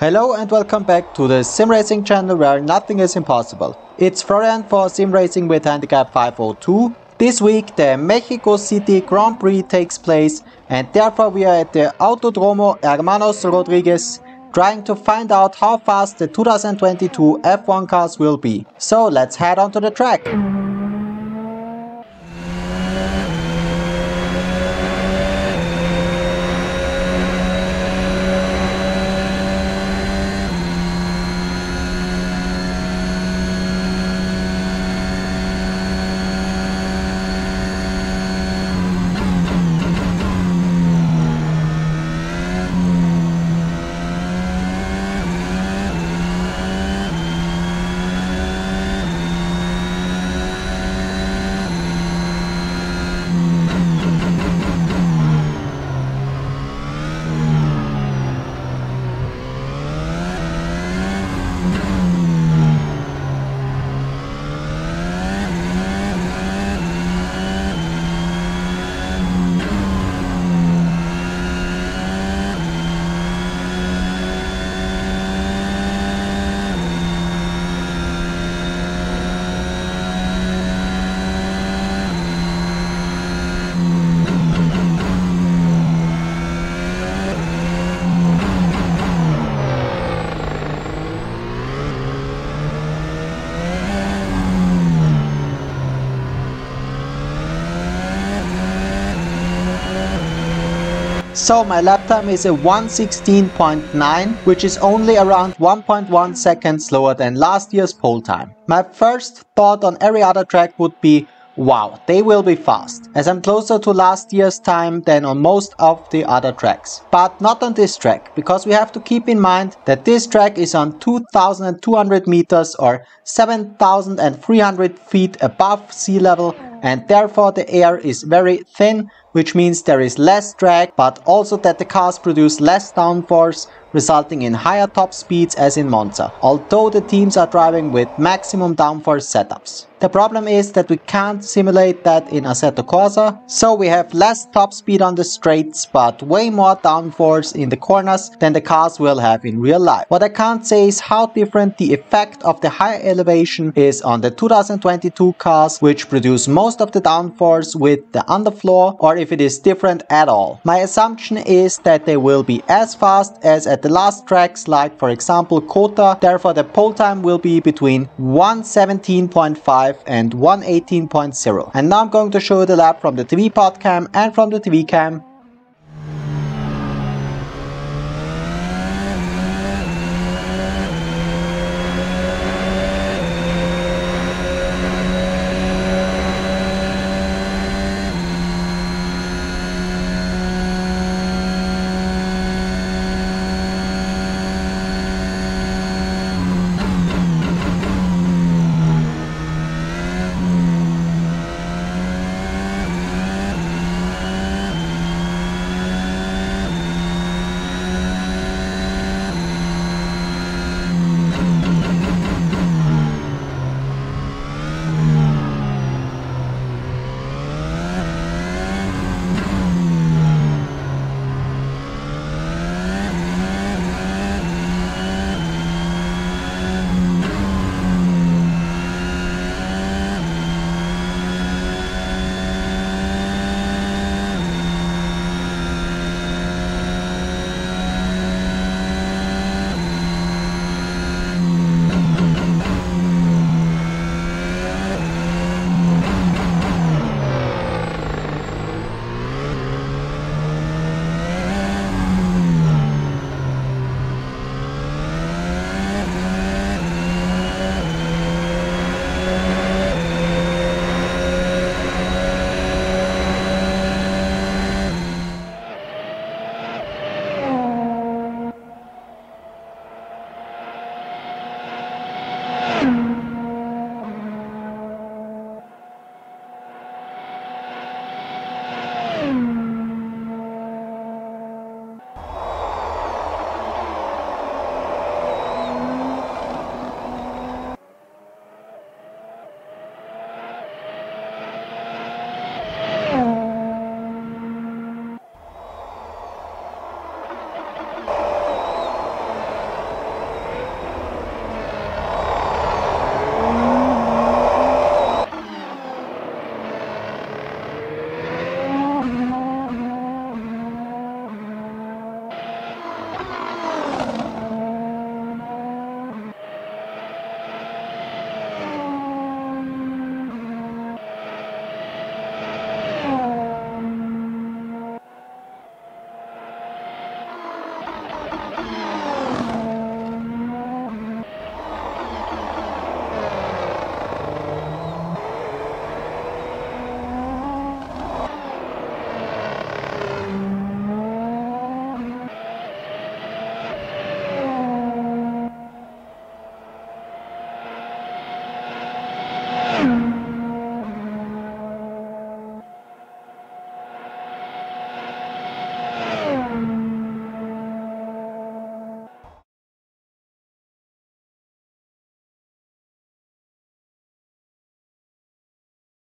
Hello and welcome back to the Sim Racing channel where nothing is impossible. It's Florian for Sim Racing with Handicap 502. This week the Mexico City Grand Prix takes place and therefore we are at the Autodromo Hermanos Rodriguez trying to find out how fast the 2022 F1 cars will be. So let's head on to the track. So my lap time is a 1:16.9, which is only around 1.1 seconds slower than last year's pole time. My first thought on every other track would be, wow, they will be fast, as I'm closer to last year's time than on most of the other tracks. But not on this track, because we have to keep in mind that this track is on 2,200 meters or 7,300 feet above sea level, and therefore the air is very thin, which means there is less drag, but also that the cars produce less downforce, resulting in higher top speeds as in Monza, although the teams are driving with maximum downforce setups. The problem is that we can't simulate that in Assetto Corsa, so we have less top speed on the straights, but way more downforce in the corners than the cars will have in real life. What I can't say is how different the effect of the higher elevation is on the 2022 cars, which produce most of the downforce with the underfloor, or if it is different at all. My assumption is that they will be as fast as at the last tracks, like for example Kota, therefore the pole time will be between 1:17.5 and 1:18.0. And now I'm going to show you the lap from the TV pod cam and from the TV cam.